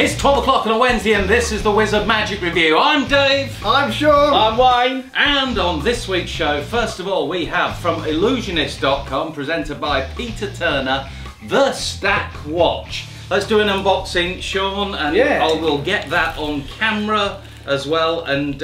It's 12 o'clock on a Wednesday and this is the Wizard Magic Review. I'm Dave. I'm Sean. I'm Wayne. And on this week's show, first of all, we have from Ellusionist.com, presented by Peter Turner, The Stack Watch. Let's do an unboxing, Sean, and we'll get that on camera as well. And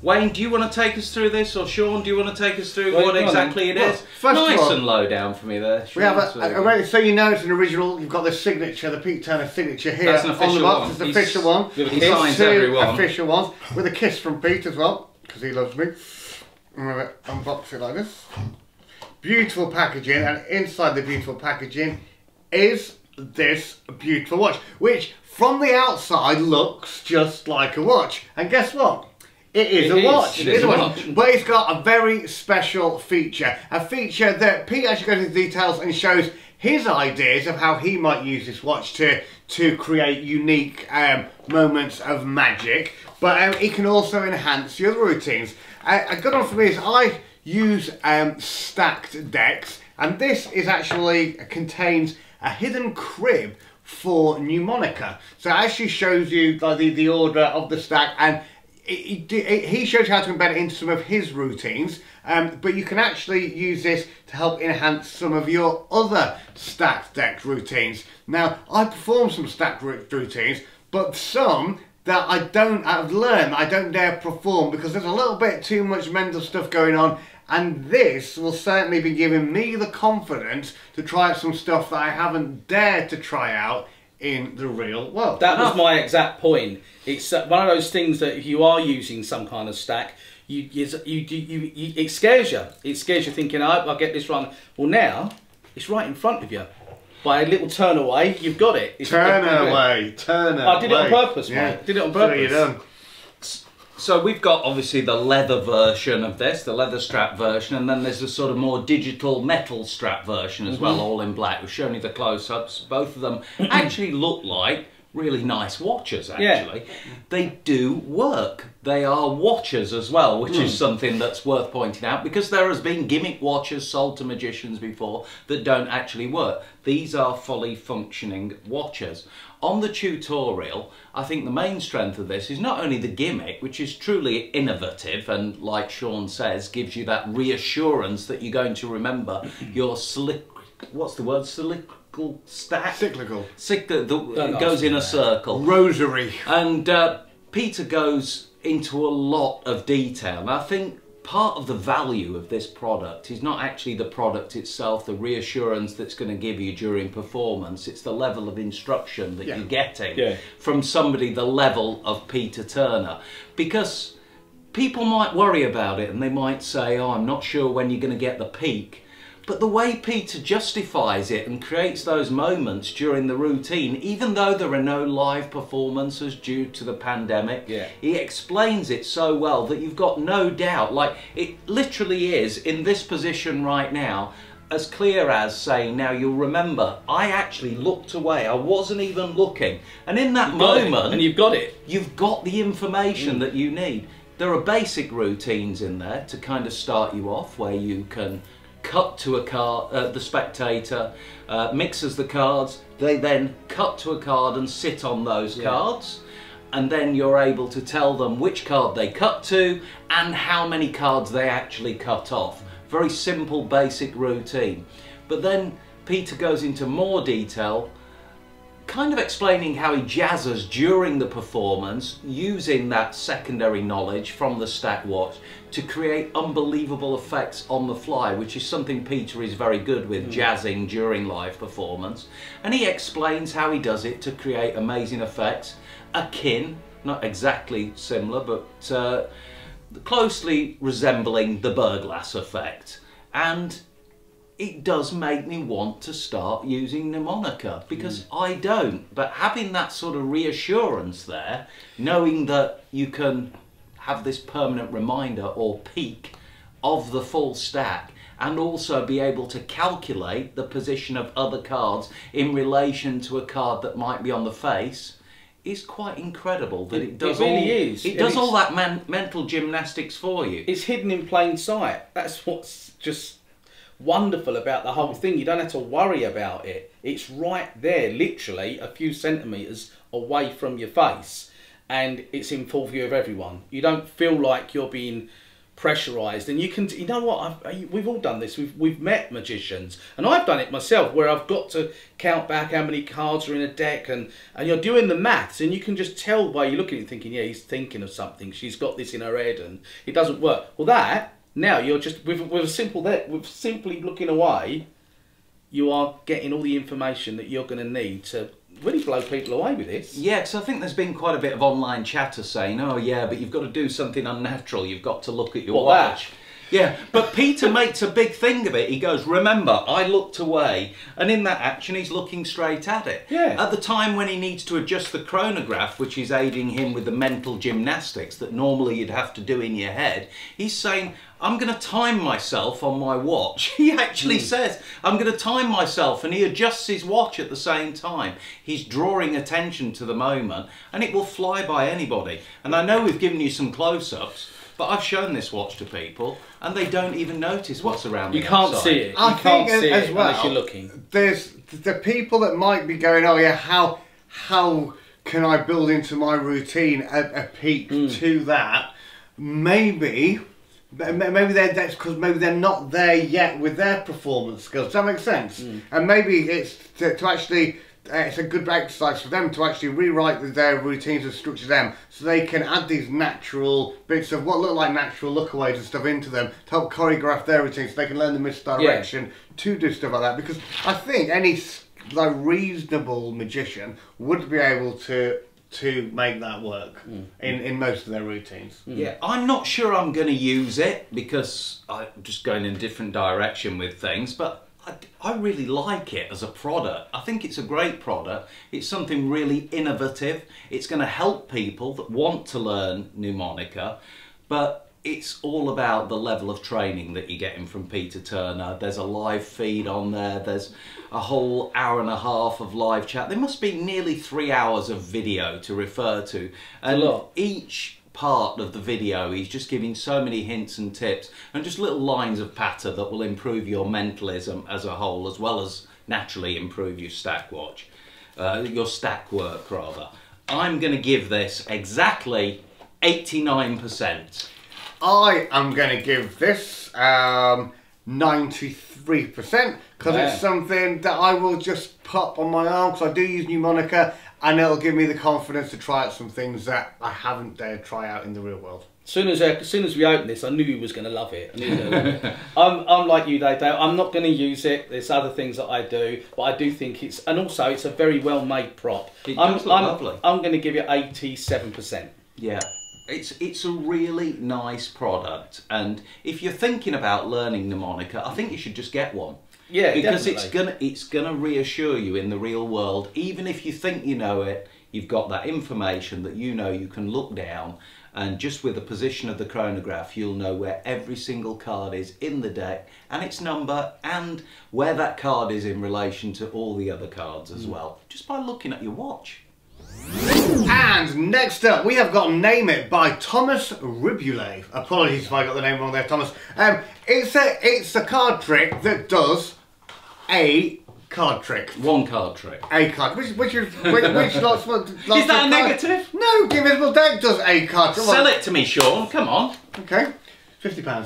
Wayne, do you want to take us through this, or Sean, do you want to take us through what exactly it is? Nice and low down for me there, Sean. We have so you know it's an original. You've got the signature, the Pete Turner signature here. That's an official one. It's the official one. He signs everyone. Official ones with a kiss from Pete as well, because he loves me. I'm going to unbox it like this. Beautiful packaging, and inside the beautiful packaging is this beautiful watch, which from the outside looks just like a watch. And guess what? It is a watch, but it's got a very special feature. A feature that Pete actually goes into details and shows his ideas of how he might use this watch to create unique moments of magic. But it can also enhance the other routines. A good one for me is I use stacked decks, and this is actually contains a hidden crib for Mnemonica. So it actually shows you like the order of the stack, and he shows you how to embed it into some of his routines, but you can actually use this to help enhance some of your other stacked deck routines. Now, I perform some stacked routines, but some that I've learned I don't dare perform because there's a little bit too much mental stuff going on, and this will certainly be giving me the confidence to try out some stuff that I haven't dared to try out in the real world. That was my exact point. It's one of those things that if you are using some kind of stack, it scares you. It scares you thinking, oh, I'll get this wrong. Well, now it's right in front of you. By a little turn away, you've got it. Turn away. I did it on purpose, mate. Did it on purpose. So we've got obviously the leather version of this, the leather strap version, and then there's a sort of more digital metal strap version as well, all in black. We've shown you the close-ups. Both of them actually look like really nice watches, actually. Yeah. They do work. They are watches as well, which is something that's worth pointing out, because there has been gimmick watches sold to magicians before that don't actually work. These are fully functioning watches. On the tutorial, I think the main strength of this is not only the gimmick, which is truly innovative and, like Sean says, gives you that reassurance that you're going to remember your cyclical stack that goes in a circle. Rosary. And Peter goes into a lot of detail. And I think part of the value of this product is not actually the product itself, the reassurance that's going to give you during performance. It's the level of instruction that you're getting from somebody the level of Peter Turner. Because people might worry about it and they might say, oh, I'm not sure when you're going to get the peak. But the way Peter justifies it and creates those moments during the routine, even though there are no live performances due to the pandemic, he explains it so well that you've got no doubt. Like, it literally is, in this position right now, as clear as saying, now you'll remember, I actually looked away, I wasn't even looking. And in that moment, and you've got it. You've got the information that you need. There are basic routines in there to kind of start you off, where you can cut to a card, the spectator mixes the cards, they then cut to a card and sit on those cards, and then you're able to tell them which card they cut to and how many cards they actually cut off. Very simple, basic routine. But then Peter goes into more detail, kind of explaining how he jazzes during the performance, using that secondary knowledge from the Stack Watch to create unbelievable effects on the fly, which is something Peter is very good with, jazzing during live performance. And he explains how he does it to create amazing effects, akin, not exactly similar, but closely resembling the burglass effect. And it does make me want to start using Mnemonica, because I don't. But having that sort of reassurance there, knowing that you can have this permanent reminder or peak of the full stack, and also be able to calculate the position of other cards in relation to a card that might be on the face, is quite incredible. That it does all that mental gymnastics for you. It's hidden in plain sight. That's what's just wonderful about the whole thing. You don't have to worry about it. It's right there, literally a few centimetres away from your face, and it's in full view of everyone. You don't feel like you're being pressurised, and you can, you know what, we've all done this, we've met magicians, and I've done it myself, where I've got to count back how many cards are in a deck, and you're doing the maths, and you can just tell by you looking at it thinking, yeah, he's thinking of something, she's got this in her head, and it doesn't work. Well, that, now you're just, with simply looking away, you are getting all the information that you're going to need to really blow people away with this. Yeah, because I think there's been quite a bit of online chatter saying, oh yeah, but you've got to do something unnatural, you've got to look at your watch. Yeah, but Peter makes a big thing of it. He goes, remember, I looked away, and in that action he's looking straight at it. Yeah. At the time when he needs to adjust the chronograph, which is aiding him with the mental gymnastics that normally you'd have to do in your head, he's saying, I'm going to time myself on my watch. He actually says, I'm going to time myself, and he adjusts his watch at the same time. He's drawing attention to the moment, and it will fly by anybody. And I know we've given you some close-ups, but I've shown this watch to people, and they don't even notice what's around them. You can't see it. You can't see it unless you're looking. There's the people that might be going, oh yeah, how can I build into my routine a peak to that? Maybe that's because maybe they're not there yet with their performance skills. Does that make sense? And maybe it's to actually, it's a good exercise for them to actually rewrite their routines and structure them so they can add these natural bits of what look like natural lookaways and stuff into them to help choreograph their routines so they can learn the misdirection to do stuff like that. Because I think any like reasonable magician would be able to make that work in most of their routines. Yeah, I'm not sure I'm going to use it because I'm just going in a different direction with things, but I really like it as a product. I think it's a great product. It's something really innovative. It's going to help people that want to learn Mnemonica, but it's all about the level of training that you're getting from Peter Turner. There's a live feed on there. There's a whole hour and a half of live chat. There must be nearly 3 hours of video to refer to. And each part of the video, he's just giving so many hints and tips and just little lines of patter that will improve your mentalism as a whole, as well as naturally improve your stack watch, your stack work rather. I'm going to give this exactly 89%. I am going to give this 93% because it's something that I will just pop on my arm because I do use Mnemonica, and it'll give me the confidence to try out some things that I haven't dared try out in the real world. As soon as we opened this, I knew he was going to love it. I'm like you, Dave. I'm not going to use it. There's other things that I do, but I do think it's, and also it's a very well-made prop. I'm going to give it 87%. Yeah. It's a really nice product, and if you're thinking about learning Mnemonica, I think you should just get one. Yeah, because it's gonna reassure you in the real world. Even if you think you know it, you've got that information that you know you can look down, and just with the position of the chronograph, you'll know where every single card is in the deck and its number, and where that card is in relation to all the other cards as well, just by looking at your watch. And next up, we have got Name It by Thomas Riboulet. Apologies if I got the name wrong there, Thomas. It's a card trick that does a card trick. One card trick. A card, which lots of. Is that a negative? No, The Invisible Deck does a card trick. Sell it to me, Sean. Come on. Okay. £50.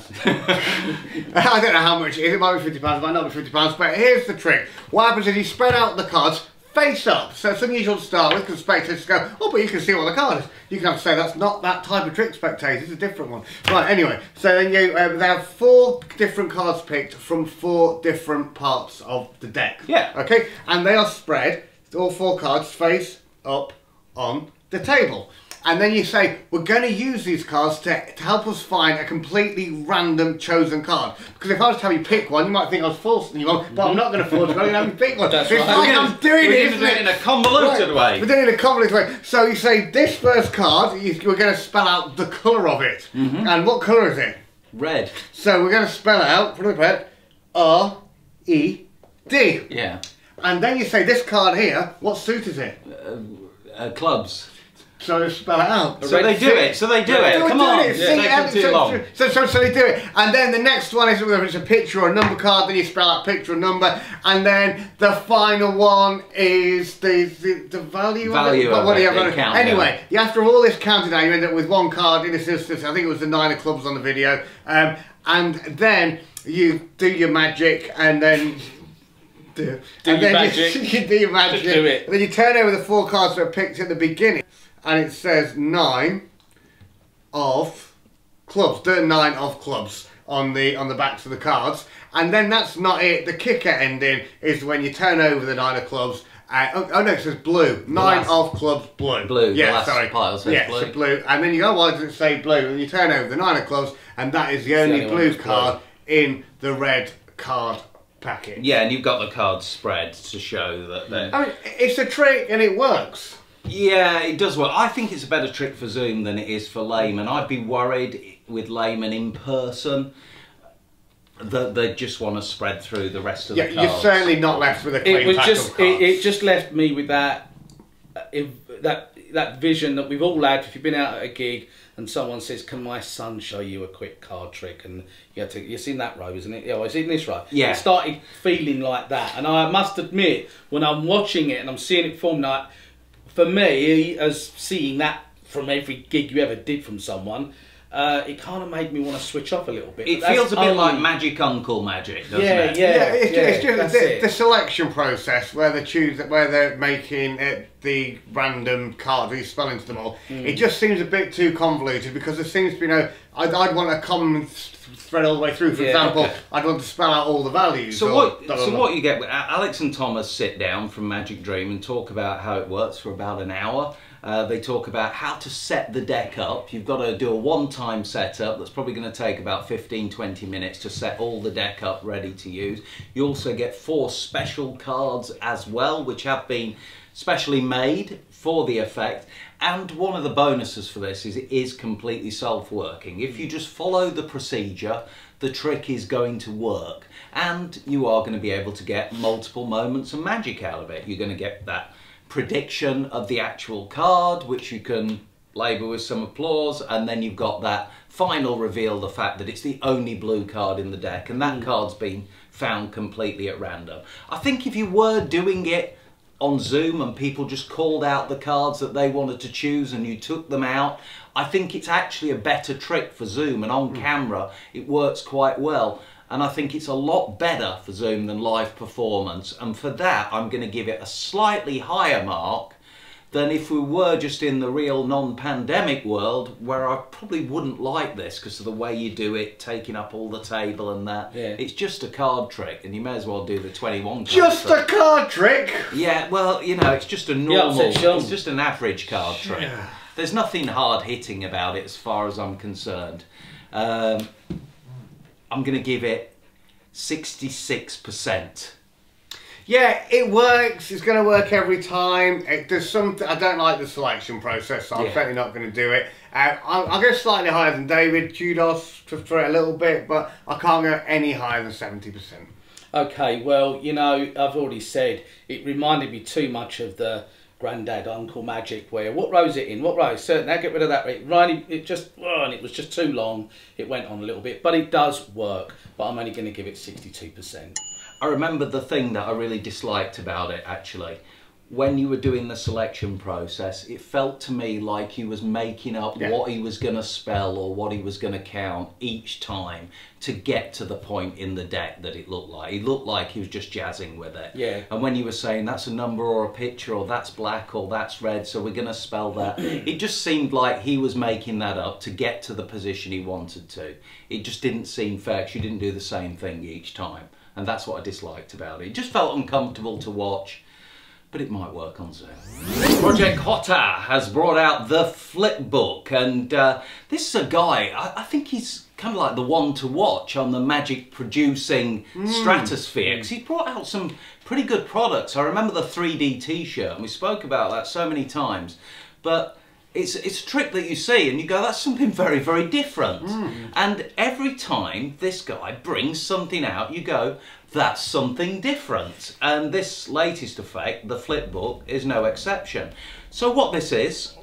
I don't know how much it is. It might be £50. It might not be £50. But here's the trick. What happens is you spread out the cards face up, so it's unusual to start with because spectators go, oh, but you can see what the card is. You can have to say that's not that type of trick, spectators, it's a different one. Right, anyway, so then you they have 4 different cards picked from 4 different parts of the deck. Yeah. Okay, and they are spread, all 4 cards, face up on the table. And then you say, we're going to use these cards to help us find a completely random chosen card. Because if I was to have you pick one, you might think I was forcing you on, but I'm not going to force you, I'm going to have you pick one. That's right. Like I'm doing it, isn't it? In a convoluted way. We're doing it in a convoluted way. So you say, this first card, we're going to spell out the colour of it. And what colour is it? Red. So we're going to spell out, put it red, R-E-D. Yeah. And then you say, this card here, what suit is it? Clubs. so they spell it out. So they do it. So they do it. Come on. It's taking too long. So they do it. And then the next one is whether it's a picture or a number card, then you spell out picture or number. And then the final one is the value of it. Anyway, after all this counting out, you end up with one card in this instance. I think it was the 9 of clubs on the video. And then you do your magic and then... Do your magic. And then you turn over the 4 cards that are picked at the beginning, and it says 9 of clubs. There are 9 of clubs on the backs of the cards, and then that's not it. The kicker ending is when you turn over the 9 of clubs. Oh no, it says blue. 9 of clubs blue. Blue. Yeah, the last pile says blue. So blue. And then you go, why does it say blue? And you turn over the 9 of clubs, and that is the only blue card in the red card packet. Yeah, and you've got the cards spread to show that they're... I mean, it's a trick and it works. Yeah, it does work. I think it's a better trick for Zoom than it is for layman. I'd be worried with layman in person that they just want to spread through the rest of the cards. You're certainly not left with a clean pack of cards. It just left me with that vision that we've all had. If you've been out at a gig and someone says, "Can my son show you a quick card trick?" and you have to, you've seen that row, isn't it? Yeah, well, I've seen this row. Yeah. It started feeling like that, and I must admit, when I'm watching it and I'm seeing it form, like for me, as seeing that from every gig you ever did from someone, it kind of made me want to switch off a little bit. It feels a bit like Magic Uncle Magic, doesn't it? Yeah, it's just the selection process where they choose, where they're making the random cards, these spellings them all. Mm. It just seems a bit too convoluted because there seems to be no. I'd want a common thread all the way through. For example, I'd want to spell out all the values. So what you get? Alex and Thomas sit down from Magic Dream and talk about how it works for about an hour. They talk about how to set the deck up. You've got to do a one-time setup that's probably going to take about 15-20 minutes to set all the deck up ready to use. You also get 4 special cards as well, which have been specially made for the effect. And one of the bonuses for this is it is completely self-working. If you just follow the procedure, the trick is going to work. And you are going to be able to get multiple moments of magic out of it. You're going to get that prediction of the actual card, which you can label with some applause, and then you've got that final reveal, the fact that it's the only blue card in the deck, and that card's been found completely at random. I think if you were doing it on Zoom and people just called out the cards that they wanted to choose and you took them out, I think it's actually a better trick for Zoom, and on camera it works quite well. And I think it's a lot better for Zoom than live performance. And for that, I'm going to give it a slightly higher mark than if we were just in the real non-pandemic world, where I probably wouldn't like this because of the way you do it, taking up all the table and that. Yeah. It's just a card trick, and you may as well do the 21 card Just trick. A card trick? Yeah, well, you know, it's just a normal, it's just an average card trick. Yeah. There's nothing hard-hitting about it as far as I'm concerned. I'm going to give it 66%. Yeah, it works. It's going to work every time. There's some. I don't like the selection process, so I'm certainly not going to do it. I'll go slightly higher than David. Judos to throw it a little bit, but I can't go any higher than 70%. Okay, well, you know, I've already said it reminded me too much of the Granddad Uncle Magic, where what row's it in? What row? Certain now get rid of that. It just, oh, and it was just too long. It went on a little bit, but it does work. But I'm only going to give it 62%. I remember the thing that I really disliked about it actually. When you were doing the selection process, it felt to me like he was making up what he was going to spell or what he was going to count each time to get to the point in the deck that it looked like. It looked like he was just jazzing with it. Yeah. And when you were saying that's a number or a picture or that's black or that's red, so we're going to spell that, it just seemed like he was making that up to get to the position he wanted to. It just didn't seem fair because you didn't do the same thing each time. And that's what I disliked about it. It just felt uncomfortable to watch. But it might work on Zoom. Project Hotta has brought out the flip book, and this is a guy, I think he's kind of like the one to watch on the magic producing stratosphere, because he's brought out some pretty good products. I remember the 3D t-shirt, and we spoke about that so many times, but it's a trick that you see and you go, that's something very, very different. And every time this guy brings something out, you go, that's something different. And this latest effect, the flip book, is no exception. So what this is,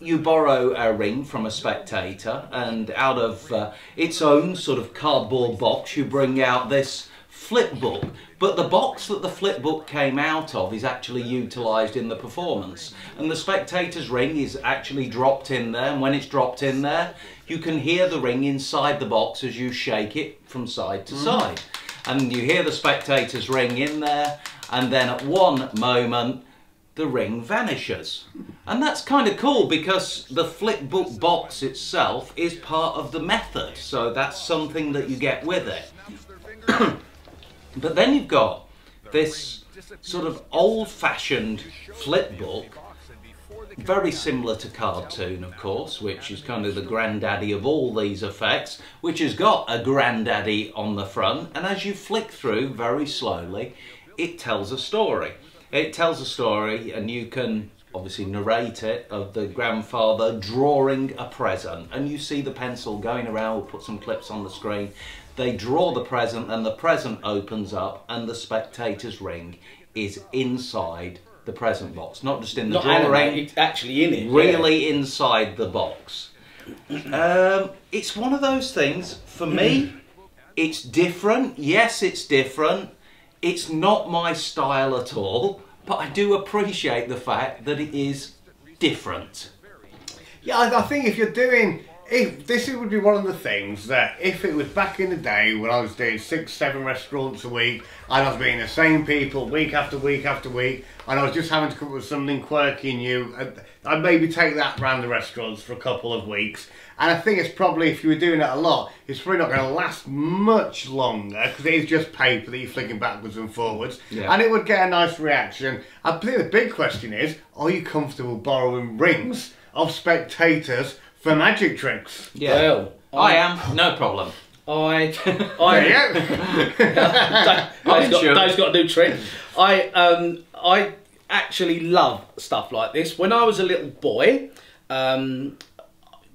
you borrow a ring from a spectator, and out of its own sort of cardboard box you bring out this flip book. But the box that the flip book came out of is actually utilised in the performance, and the spectator's ring is actually dropped in there, and when it's dropped in there you can hear the ring inside the box as you shake it from side to side. And you hear the spectator's ring in there, and then at one moment the ring vanishes. And that's kind of cool because the flip book box itself is part of the method, so that's something that you get with it. But then you've got this sort of old-fashioned flip book, very similar to cartoon, of course, which is kind of the granddaddy of all these effects, which has got a granddaddy on the front, and as you flick through very slowly, it tells a story. It tells a story, and you can obviously narrate it, of the grandfather drawing a present. And you see the pencil going around. We'll put some clips on the screen. They draw the present, and the present opens up, and the spectator's ring is inside the present box. Not just in the drawing, it's actually in it. Really, yeah. Inside the box. It's one of those things, for me, it's different. Yes, it's different. It's not my style at all, but I do appreciate the fact that it is different. Yeah, I think if you're doing, if this would be one of the things that if it was back in the day when I was doing 6, 7 restaurants a week and I was meeting the same people week after week after week and I was just having to come up with something quirky and new, I'd maybe take that round the restaurants for a couple of weeks. And I think it's probably, if you were doing it a lot, it's probably not going to last much longer because it is just paper that you're flicking backwards and forwards. Yeah. And it would get a nice reaction. I think the big question is, are you comfortable borrowing rings of spectators for magic tricks? Yeah, well, I am, no problem. Dave's got a new trick. I actually love stuff like this. When I was a little boy,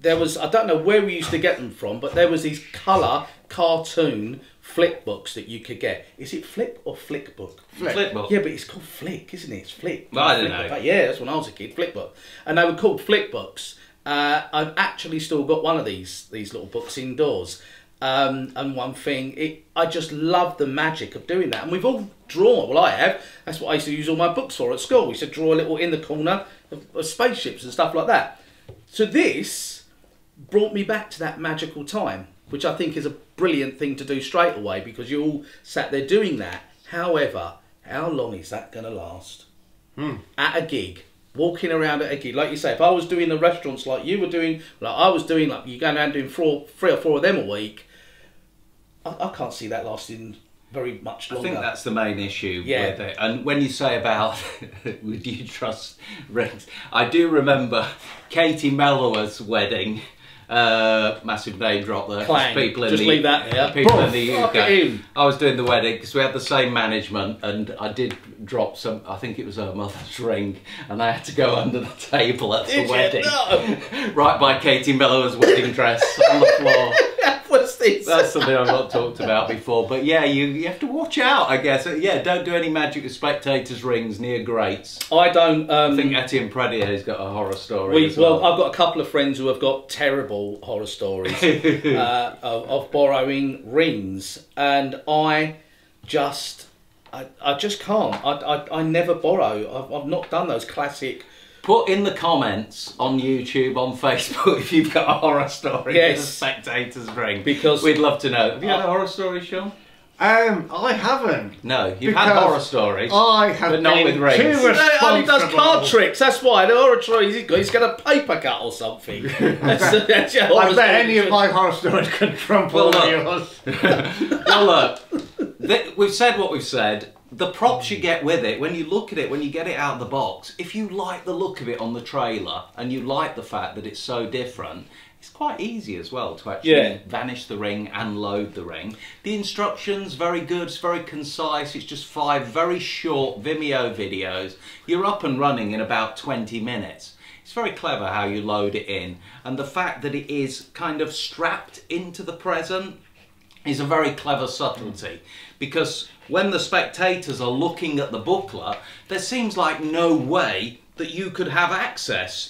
there was, I don't know where we used to get them from, but there was these colour cartoon flip books that you could get. Is it flip or flick book? Flip book. Yeah, but it's called flick, isn't it? It's flick. Well, I don't know. Yeah, that's when I was a kid, flick book. And they were called flick books. I've actually still got one of these little books indoors. And one thing, I just love the magic of doing that. And we've all drawn, well I have, that's what I used to use all my books for at school. We used to draw a little in the corner of spaceships and stuff like that. So this brought me back to that magical time, which I think is a brilliant thing to do straight away because you all sat there doing that. However, how long is that going to last? At a gig, walking around at a gig, like you say, if I was doing the restaurants like you were doing, like I was doing, like you're going around doing three or four of them a week, I can't see that lasting very much longer. I think that's the main issue with it. And when you say about would you trust rings, I do remember Katie Mellower's wedding. Massive name drop there. People in the UK. I was doing the wedding because we had the same management, and I did drop some. I think it was her mother's ring, and I had to go under the table at the wedding, right by Katie Mellower's wedding dress on the floor. That's something I've not talked about before, but yeah, you have to watch out, I guess. Yeah, don't do any magic with spectators' rings near grates. I don't. I think Etienne Predier's got a horror story. Well, I've got a couple of friends who have got terrible horror stories of borrowing rings, and I just can't. I never borrow. I've not done those classic. Put in the comments on YouTube, on Facebook, if you've got a horror story with a spectator's ring. Because we'd love to know. Have you had a horror story, Sean? I haven't. No, you've had horror stories. I have, but not with rings. He does card tricks, that's why. The horror stories he's got a paper cut or something. That's your horror story. I bet any of my horror stories could trump all of yours. Well, look, we've said what we've said. The props you get with it, when you look at it, when you get it out of the box, if you like the look of it on the trailer and you like the fact that it's so different, it's quite easy as well to actually vanish the ring and load the ring. The instructions, very good, it's very concise, it's just 5 very short Vimeo videos. You're up and running in about 20 minutes. It's very clever how you load it in, and the fact that it is kind of strapped into the present is a very clever subtlety, because when the spectators are looking at the booklet, there seems like no way that you could have access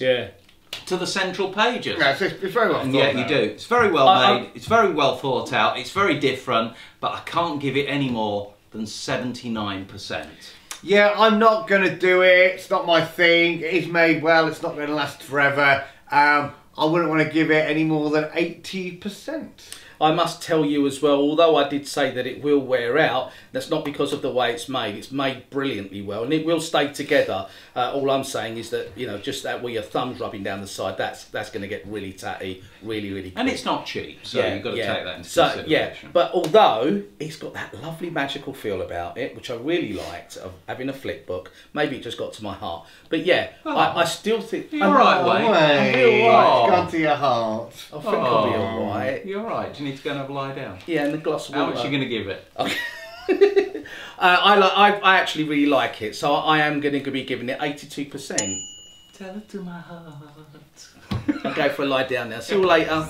to the central pages. Yeah, it's very well thought out. Yeah, you do. It's very well made, it's very well thought out, it's very different, but I can't give it any more than 79%. Yeah, I'm not going to do it, it's not my thing, it is made well, it's not going to last forever. I wouldn't want to give it any more than 80%. I must tell you as well, although I did say that it will wear out, that's not because of the way it's made. It's made brilliantly well, and it will stay together. All I'm saying is that, you know, just that where your thumb's rubbing down the side, that's going to get really tatty, really quick. And it's not cheap, so yeah, you've got to take that into consideration. Yeah, but although it's got that lovely magical feel about it, which I really liked, of having a flick book, maybe it just got to my heart. But yeah, oh, I still think... You're alright, Wayne. You're alright. It's gone to your heart. I think I'll be alright. You're alright. It's going to lie down. Yeah, and the gloss of water. How much are you going to give it? Okay. I actually really like it, so I am going to be giving it 82%. Tell it to my heart. I'll go for a lie down now. See you later.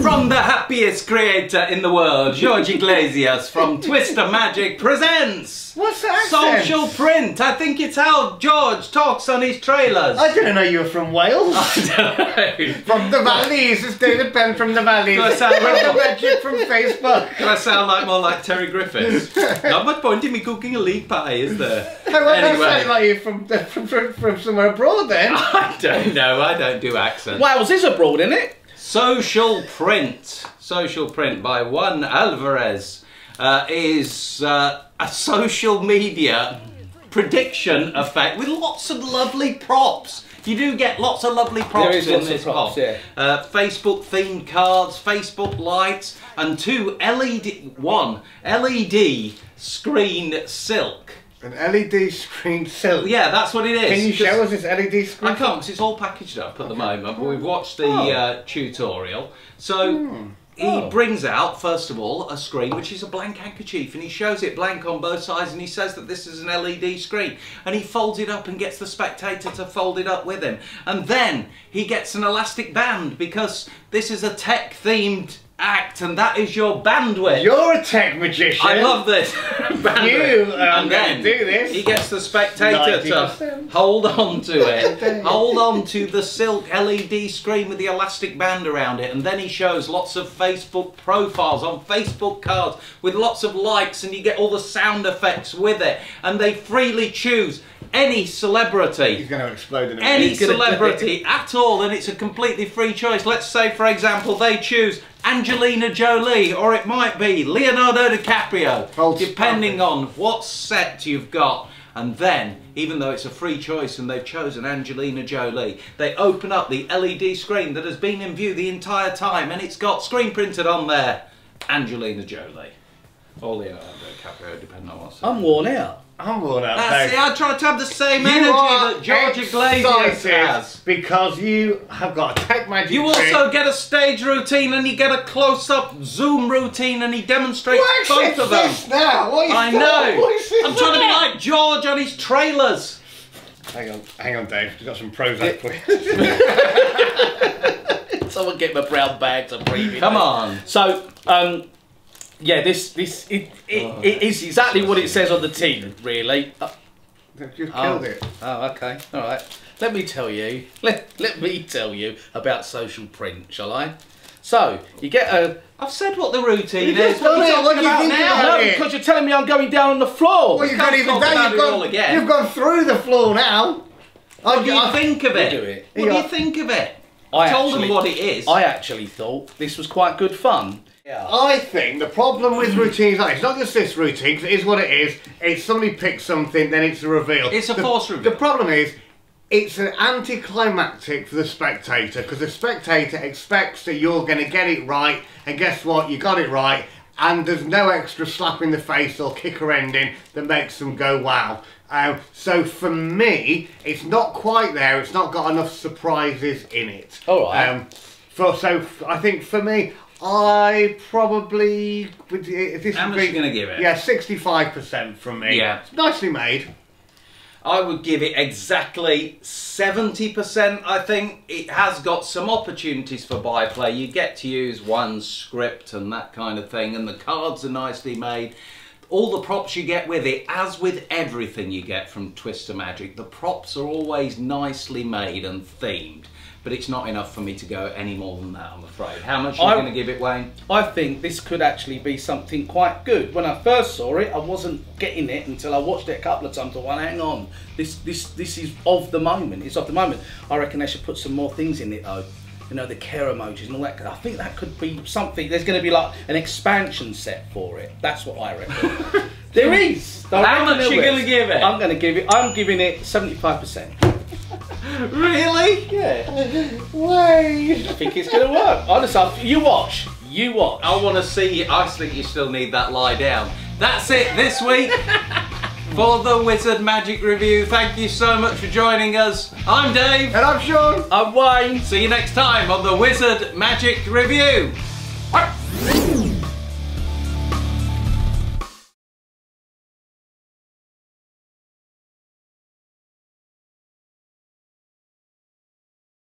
From the happiest creator in the world, George Iglesias from Twister Magic presents... What's that accent? Social Print. I think it's how George talks on his trailers. I didn't know you were from Wales. I don't know. From the Valleys. It's David Penn from the Valleys. Do I sound like the magic from Facebook? Do I sound like more like Terry Griffiths? Not much point in me cooking a leek pie, is there? Anyway. I sound like you from somewhere abroad then. I don't know, I don't do accents. Wales is abroad, isn't it? Social Print. Social Print by Juan Alvarez is a social media prediction effect with lots of lovely props. You do get lots of lovely props in this box. Yeah. Facebook themed cards, Facebook lights, and one LED screen silk. An LED screen silk. Yeah, that's what it is. Can you show us this LED screen? I can't, because it's all packaged up at the moment, but we've watched the tutorial. So he brings out, first of all, a screen which is a blank handkerchief, and he shows it blank on both sides, and he says that this is an LED screen. And he folds it up and gets the spectator to fold it up with him. And then he gets an elastic band, because this is a tech-themed act, and that is your bandwidth. You're a tech magician. I love this. You are going to do this. He gets the spectator to hold on to it. Hold on to the silk LED screen with the elastic band around it, and then he shows lots of Facebook profiles on Facebook cards with lots of likes, and you get all the sound effects with it, and they freely choose any celebrity. He's going to explode in a minute. Any celebrity at all, and it's a completely free choice. Let's say, for example, they choose Angelina Jolie, or it might be Leonardo DiCaprio, depending on what set you've got. And then, even though it's a free choice and they've chosen Angelina Jolie, they open up the LED screen that has been in view the entire time, and it's got screen printed on there Angelina Jolie or Leonardo DiCaprio, depending on what set. I'm worn out. I'm worn out. That's it. I try to have the same energy that George Iglesias has. Because you have got a tech magic trick. Also get a stage routine, and you get a close-up Zoom routine, and he demonstrates both of them. This now? What is I know. What is this I'm trying to be like George on his trailers. Hang on, hang on, Dave. You've got some Prozac, please. Someone get my brown bag to breathe in. Come on. So, yeah, it is exactly what it says on the tin, really. You've killed it. Oh, okay. All right. Let me tell you. Let me tell you about Social Print, shall I? So, you get a... I've said what the routine is. What are you talking about now? No, because you're telling me I'm going down on the floor. Well, you can't even do it. You've gone through the floor now. What do you think of it? What do you think of it? I told them what it is. I actually thought this was quite good fun. Yeah. I think the problem with routines like it's not just this routine, because it is what it is. It's somebody picks something, then it's a reveal. It's a forced reveal. The problem is, it's an anticlimactic for the spectator, because the spectator expects that you're going to get it right, and guess what? You got it right, and there's no extra slap in the face or kicker ending that makes them go wow. So for me, it's not quite there. It's not got enough surprises in it. All right. So I think for me, I probably would. How much are you going to give it? Yeah, 65% from me. Yeah. It's nicely made. I would give it exactly 70%, I think. It has got some opportunities for byplay. You get to use one script and that kind of thing, and the cards are nicely made. All the props you get with it, as with everything you get from Twister Magic, the props are always nicely made and themed. but it's not enough for me to go any more than that, I'm afraid. How much are you going to give it, Wayne? I think this could actually be something quite good. When I first saw it, I wasn't getting it until I watched it a couple of times. I went, hang on, this is of the moment. It's of the moment. I reckon they should put some more things in it, though. You know, the care emojis and all that. I think that could be something. There's going to be like an expansion set for it. That's what I reckon. There is. How much are you going to give it? I'm going to give it. I'm giving it 75%. Really? Yeah. Wait. I think it's going to work. Honestly, you watch. You watch. I want to see. I think you still need that lie down. That's it this week for the Wizard Magic Review. Thank you so much for joining us. I'm Dave. And I'm Sean. I'm Wayne. See you next time on the Wizard Magic Review.